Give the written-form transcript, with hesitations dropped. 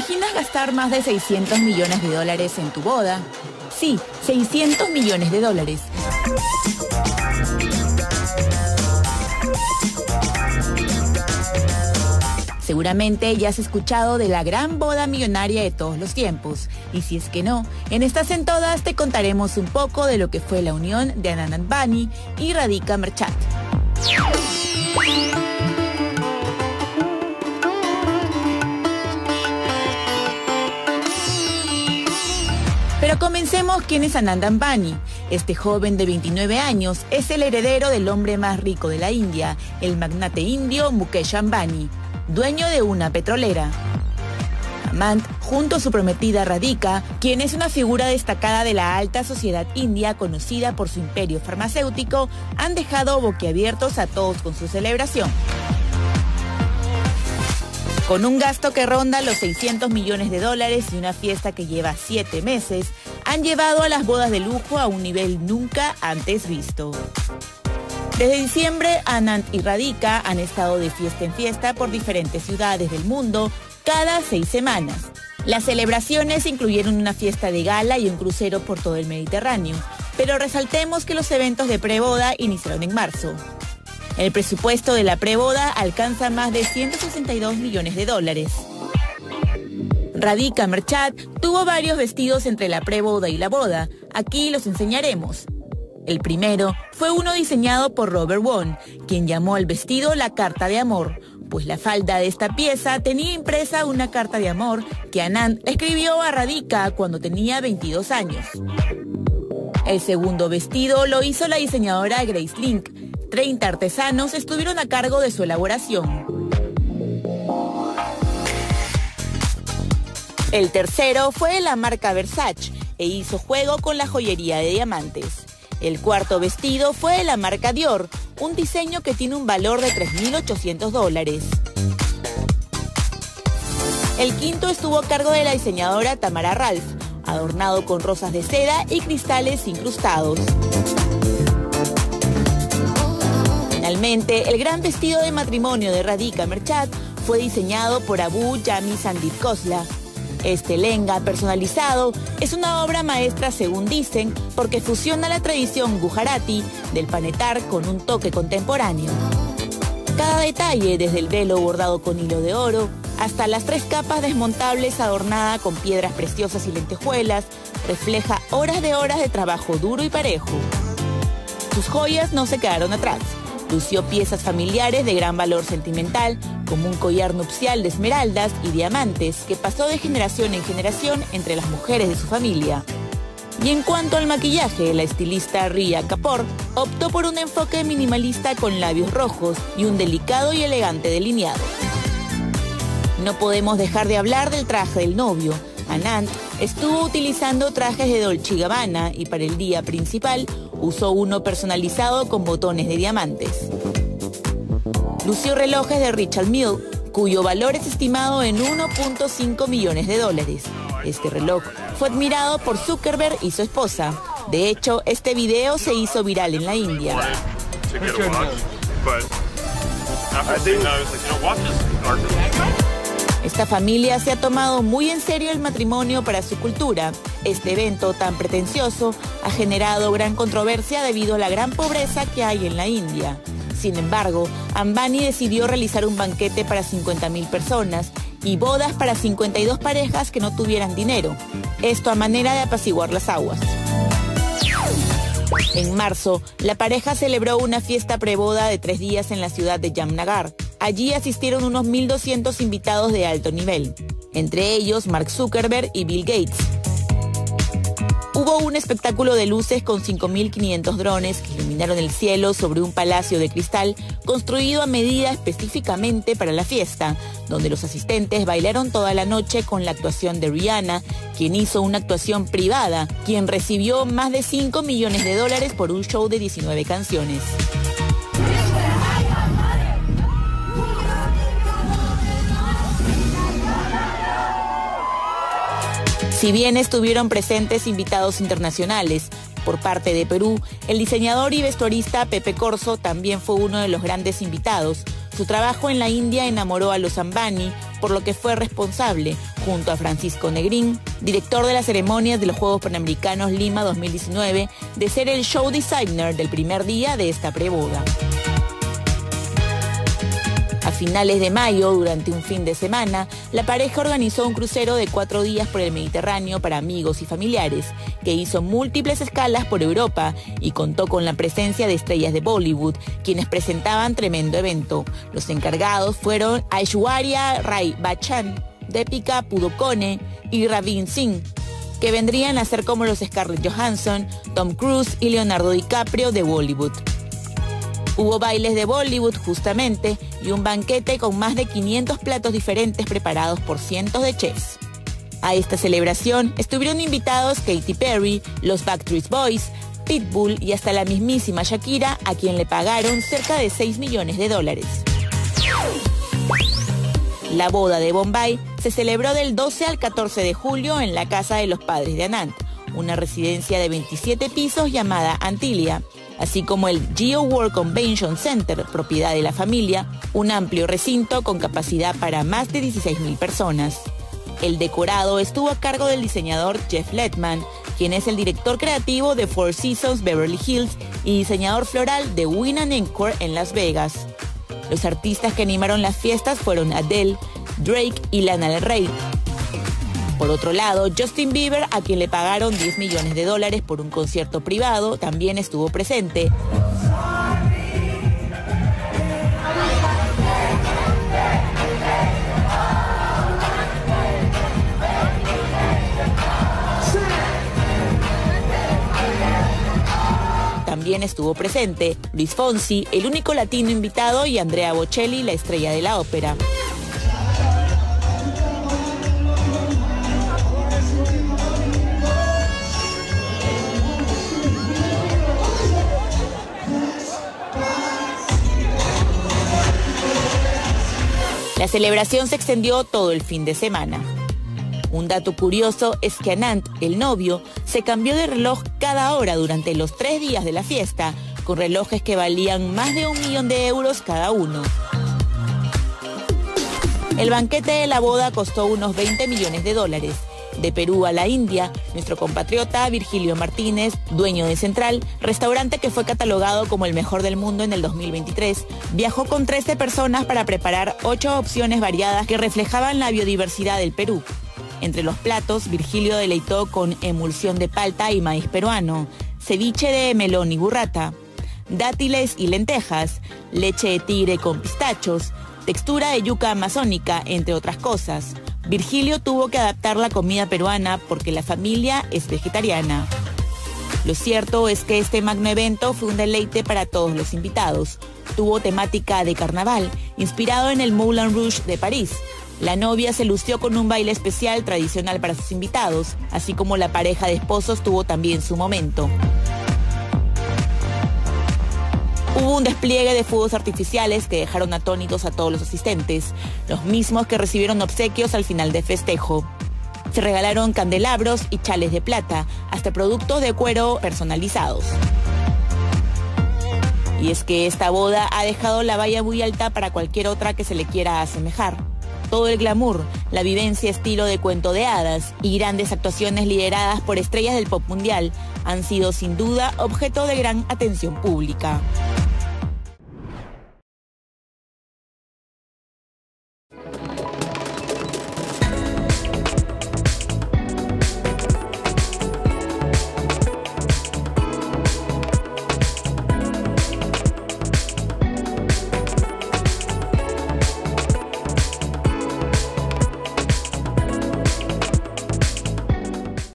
¿Imaginas gastar más de $600 millones en tu boda? Sí, $600 millones. Seguramente ya has escuchado de la gran boda millonaria de todos los tiempos. Y si es que no, en Estás en Todas te contaremos un poco de lo que fue la unión de Anant Ambani y Radhika Merchant. Pero comencemos, ¿quién es Anant Ambani? Este joven de 29 años es el heredero del hombre más rico de la India, el magnate indio Mukesh Ambani, dueño de una petrolera. Anant, junto a su prometida Radhika, quien es una figura destacada de la alta sociedad india conocida por su imperio farmacéutico, han dejado boquiabiertos a todos con su celebración. Con un gasto que ronda los $600 millones y una fiesta que lleva 7 meses, han llevado a las bodas de lujo a un nivel nunca antes visto. Desde diciembre, Anant y Radhika han estado de fiesta en fiesta por diferentes ciudades del mundo cada 6 semanas. Las celebraciones incluyeron una fiesta de gala y un crucero por todo el Mediterráneo, pero resaltemos que los eventos de preboda iniciaron en marzo. El presupuesto de la preboda alcanza más de $162 millones. Radhika Merchant tuvo varios vestidos entre la preboda y la boda, aquí los enseñaremos. El primero fue uno diseñado por Robert Wong, quien llamó al vestido la carta de amor, pues la falda de esta pieza tenía impresa una carta de amor que Anant escribió a Radhika cuando tenía 22 años. El segundo vestido lo hizo la diseñadora Grace Link. 30 artesanos estuvieron a cargo de su elaboración. El tercero fue de la marca Versace e hizo juego con la joyería de diamantes. El cuarto vestido fue de la marca Dior, un diseño que tiene un valor de $3.800. El quinto estuvo a cargo de la diseñadora Tamara Ralph, adornado con rosas de seda y cristales incrustados. Finalmente, el gran vestido de matrimonio de Radhika Merchant fue diseñado por Abu Yami Sandit Khosla. Este lenga personalizado es una obra maestra, según dicen, porque fusiona la tradición gujarati del panetar con un toque contemporáneo. Cada detalle, desde el velo bordado con hilo de oro, hasta las 3 capas desmontables adornada con piedras preciosas y lentejuelas, refleja horas de trabajo duro y parejo. Sus joyas no se quedaron atrás. Lució piezas familiares de gran valor sentimental, como un collar nupcial de esmeraldas y diamantes que pasó de generación en generación entre las mujeres de su familia. Y en cuanto al maquillaje, la estilista Ria Kapoor optó por un enfoque minimalista con labios rojos y un delicado y elegante delineado. No podemos dejar de hablar del traje del novio. Anant estuvo utilizando trajes de Dolce & Gabbana y para el día principal usó uno personalizado con botones de diamantes. Lució relojes de Richard Mille, cuyo valor es estimado en $1.5 millones. Este reloj fue admirado por Zuckerberg y su esposa. De hecho, este video se hizo viral en la India. Esta familia se ha tomado muy en serio el matrimonio para su cultura. Este evento tan pretencioso ha generado gran controversia debido a la gran pobreza que hay en la India. Sin embargo, Ambani decidió realizar un banquete para 50.000 personas y bodas para 52 parejas que no tuvieran dinero. Esto a manera de apaciguar las aguas. En marzo, la pareja celebró una fiesta preboda de 3 días en la ciudad de Yamnagar. Allí asistieron unos 1.200 invitados de alto nivel, entre ellos Mark Zuckerberg y Bill Gates. Hubo un espectáculo de luces con 5.500 drones que iluminaron el cielo sobre un palacio de cristal construido a medida específicamente para la fiesta, donde los asistentes bailaron toda la noche con la actuación de Rihanna, quien hizo una actuación privada, quien recibió más de $5 millones por un show de 19 canciones. Si bien estuvieron presentes invitados internacionales, por parte de Perú, el diseñador y vestuarista Pepe Corzo también fue uno de los grandes invitados. Su trabajo en la India enamoró a los Ambani, por lo que fue responsable, junto a Francisco Negrín, director de las ceremonias de los Juegos Panamericanos Lima 2019, de ser el show designer del primer día de esta preboda. A finales de mayo, durante un fin de semana, la pareja organizó un crucero de 4 días por el Mediterráneo para amigos y familiares, que hizo múltiples escalas por Europa y contó con la presencia de estrellas de Bollywood, quienes presentaban tremendo evento. Los encargados fueron Aishwarya Rai Bachchan, Deepika Padukone y Ravin Singh, que vendrían a ser como los Scarlett Johansson, Tom Cruise y Leonardo DiCaprio de Bollywood. Hubo bailes de Bollywood justamente y un banquete con más de 500 platos diferentes preparados por cientos de chefs. A esta celebración estuvieron invitados Katy Perry, los Backstreet Boys, Pitbull y hasta la mismísima Shakira, a quien le pagaron cerca de $6 millones. La boda de Bombay se celebró del 12 al 14 de julio en la casa de los padres de Anant, una residencia de 27 pisos llamada Antilia, así como el GeoWorld Convention Center, propiedad de la familia, un amplio recinto con capacidad para más de 16.000 personas. El decorado estuvo a cargo del diseñador Jeff Ledman, quien es el director creativo de Four Seasons Beverly Hills y diseñador floral de Wynn & Encore en Las Vegas. Los artistas que animaron las fiestas fueron Adele, Drake y Lana Del Rey. Por otro lado, Justin Bieber, a quien le pagaron $10 millones por un concierto privado, también estuvo presente. También estuvo presente Luis Fonsi, el único latino invitado, y Andrea Bocelli, la estrella de la ópera. La celebración se extendió todo el fin de semana. Un dato curioso es que Anant, el novio, se cambió de reloj cada hora durante los 3 días de la fiesta, con relojes que valían más de $1 millón cada uno. El banquete de la boda costó unos $20 millones. De Perú a la India, nuestro compatriota Virgilio Martínez, dueño de Central, restaurante que fue catalogado como el mejor del mundo en el 2023, viajó con 13 personas para preparar 8 opciones variadas que reflejaban la biodiversidad del Perú. Entre los platos, Virgilio deleitó con emulsión de palta y maíz peruano, ceviche de melón y burrata, dátiles y lentejas, leche de tigre con pistachos, textura de yuca amazónica, entre otras cosas. Virgilio tuvo que adaptar la comida peruana porque la familia es vegetariana. Lo cierto es que este magno evento fue un deleite para todos los invitados. Tuvo temática de carnaval, inspirado en el Moulin Rouge de París. La novia se lució con un baile especial tradicional para sus invitados, así como la pareja de esposos tuvo también su momento. Hubo un despliegue de fuegos artificiales que dejaron atónitos a todos los asistentes, los mismos que recibieron obsequios al final del festejo. Se regalaron candelabros y chales de plata, hasta productos de cuero personalizados. Y es que esta boda ha dejado la valla muy alta para cualquier otra que se le quiera asemejar. Todo el glamour, la vivencia estilo de cuento de hadas y grandes actuaciones lideradas por estrellas del pop mundial han sido sin duda objeto de gran atención pública.